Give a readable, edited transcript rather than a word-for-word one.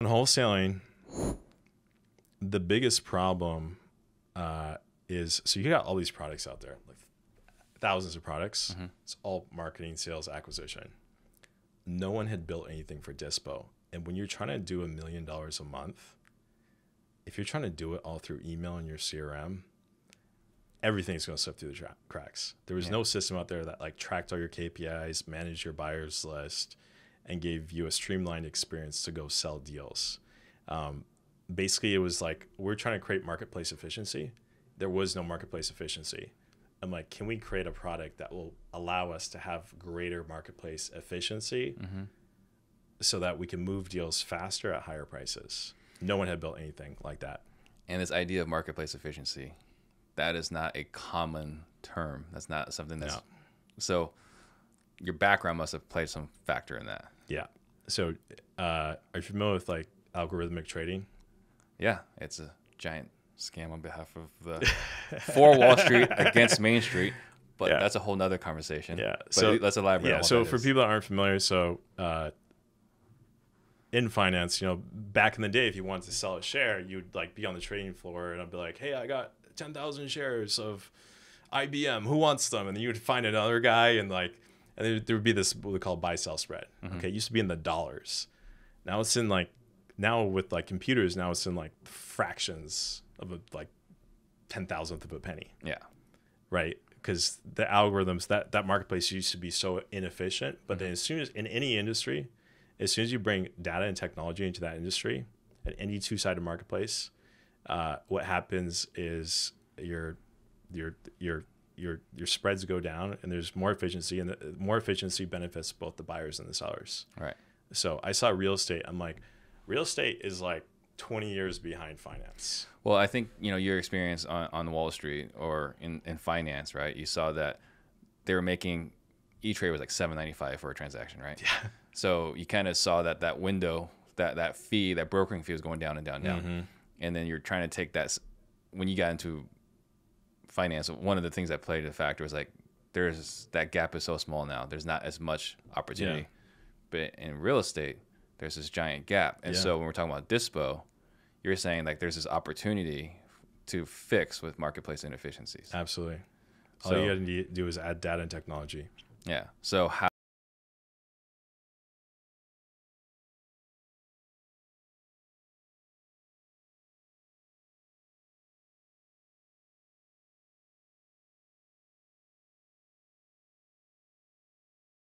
In wholesaling, the biggest problem is, so you got all these products out there, like thousands of products. Mm-hmm. It's all marketing, sales, acquisition. No one had built anything for Dispo. And when you're trying to do $1 million a month, if you're trying to do it all through email and your CRM, everything's going to slip through the cracks. There was no system out there that like tracked all your KPIs, managed your buyers list, and gave you a streamlined experience to go sell deals. Basically, it was like, we're trying to create marketplace efficiency. There was no marketplace efficiency. I'm like, can we create a product that will allow us to have greater marketplace efficiency so that we can move deals faster at higher prices? No one had built anything like that. And this idea of marketplace efficiency, that is not a common term. That's not something that's... No. So your background must have played some factor in that. Yeah. So are you familiar with like algorithmic trading? Yeah. It's a giant scam on behalf of the for Wall Street against Main Street. But that's a whole nother conversation. Yeah. But so let's elaborate on what so for people that aren't familiar, so in finance, you know, back in the day, if you wanted to sell a share, you'd like be on the trading floor and I'd be like, hey, I got 10,000 shares of IBM. Who wants them? And then you would find another guy and like, and there would be this what we call buy-sell spread. Okay, it used to be in the dollars. Now it's in like, now with like computers, now it's in like fractions of a, like 10,000th of a penny. Yeah. Right? Because the algorithms, that marketplace used to be so inefficient. But then as soon as, in any industry, as soon as you bring data and technology into that industry, at any two-sided marketplace, what happens is your spreads go down and there's more efficiency, and the more efficiency benefits both the buyers and the sellers. Right. So I saw real estate. I'm like, real estate is like 20 years behind finance. Well, I think, you know, your experience on Wall Street or in finance, right? You saw that they were making E-Trade was like $7.95 for a transaction, right? Yeah. So you kind of saw that window, that fee, that brokering fee was going down and down, down. And then you're trying to take that when you got into finance, one of the things that played a factor was like there's that gap is so small now. There's not as much opportunity. But in real estate, there's this giant gap. And so when we're talking about Dispo, you're saying like there's this opportunity to fix with marketplace inefficiencies. Absolutely. All you gotta do is add data and technology. Yeah. So how